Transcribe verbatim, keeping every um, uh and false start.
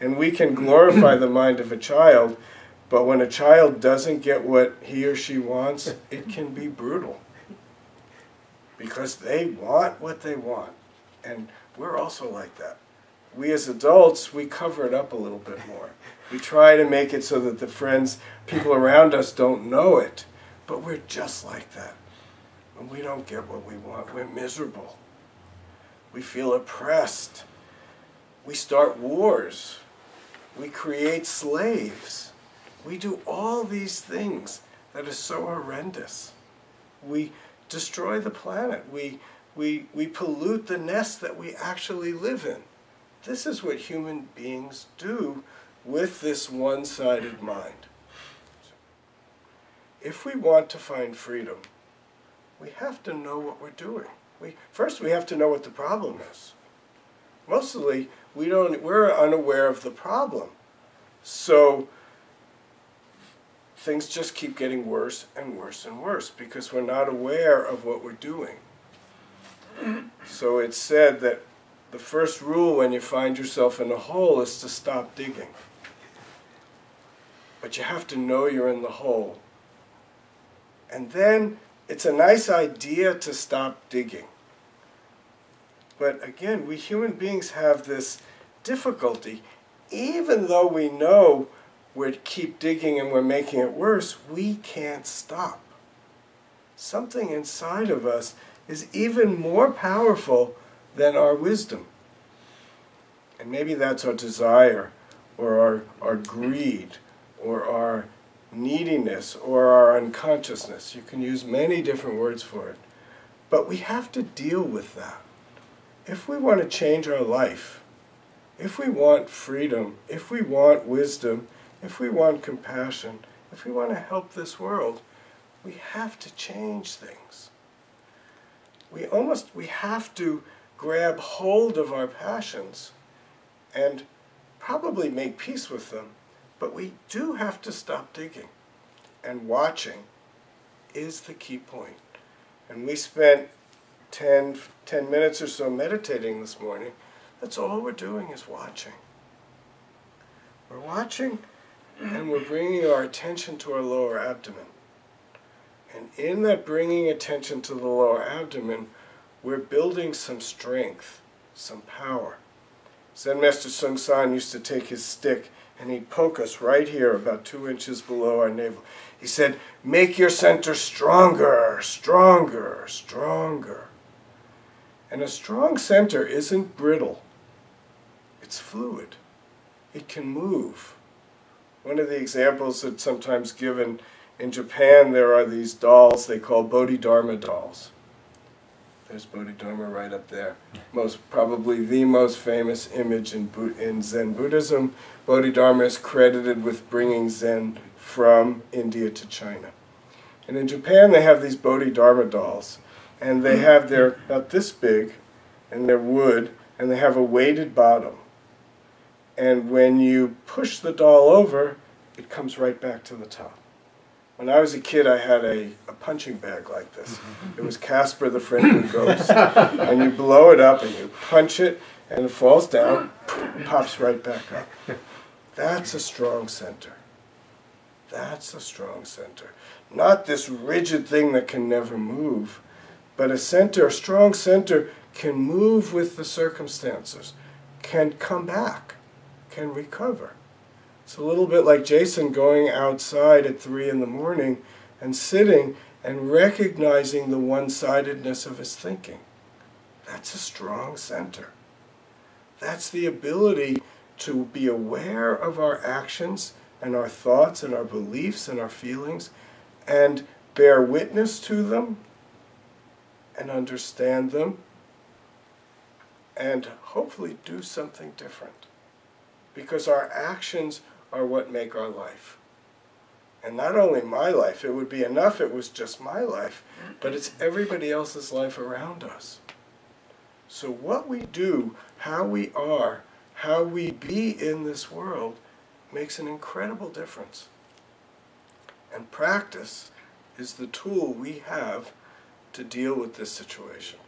And we can glorify the mind of a child, but when a child doesn't get what he or she wants, it can be brutal. Because they want what they want. And we're also like that. We as adults, we cover it up a little bit more. We try to make it so that the friends, people around us don't know it. But we're just like that. When we don't get what we want, we're miserable. We feel oppressed. We start wars. We create slaves. We do all these things that are so horrendous. We destroy the planet. We, we, we pollute the nest that we actually live in. This is what human beings do with this one-sided mind. If we want to find freedom, we have to know what we're doing. We, first, we have to know what the problem is. Mostly, we don't, we're unaware of the problem. So things just keep getting worse and worse and worse because we're not aware of what we're doing. So it's said that the first rule when you find yourself in a hole is to stop digging. But you have to know you're in the hole. And then it's a nice idea to stop digging. But again, we human beings have this difficulty. Even though we know we keep digging and we're making it worse, we can't stop. Something inside of us is even more powerful than our wisdom. And maybe that's our desire, or our, our greed, or our neediness, or our unconsciousness. You can use many different words for it. But we have to deal with that. If we want to change our life, if we want freedom, if we want wisdom, if we want compassion, if we want to help this world, we have to change things. We almost, we have to grab hold of our passions and probably make peace with them, but we do have to stop digging. And watching is the key point. And we spent ten, ten minutes or so meditating this morning. That's all we're doing is watching. We're watching and we're bringing our attention to our lower abdomen. And in that bringing attention to the lower abdomen, we're building some strength, some power. Zen Master Seung Sahn used to take his stick and he'd poke us right here, about two inches below our navel. He said, make your center stronger, stronger, stronger. And a strong center isn't brittle. It's fluid. It can move. One of the examples that's sometimes given in Japan, there are these dolls they call Bodhidharma dolls. There's Bodhidharma right up there. Most probably the most famous image in, in Zen Buddhism. Bodhidharma is credited with bringing Zen from India to China. And in Japan they have these Bodhidharma dolls. And they have, they're about this big, and they're wood, and they have a weighted bottom. And when you push the doll over, it comes right back to the top. When I was a kid, I had a, a punching bag like this. It was Casper the Friendly Ghost. And you blow it up, and you punch it, and it falls down, and pops right back up. That's a strong center. That's a strong center. Not this rigid thing that can never move, but a center, a strong center, can move with the circumstances, can come back, can recover. It's a little bit like Jason going outside at three in the morning and sitting and recognizing the one-sidedness of his thinking. That's a strong center. That's the ability to be aware of our actions and our thoughts and our beliefs and our feelings and bear witness to them and understand them and hopefully do something different. Because our actions are what make our life. And not only my life, it would be enough it was just my life, but it's everybody else's life around us. So what we do, how we are, how we be in this world makes an incredible difference. And practice is the tool we have to deal with this situation.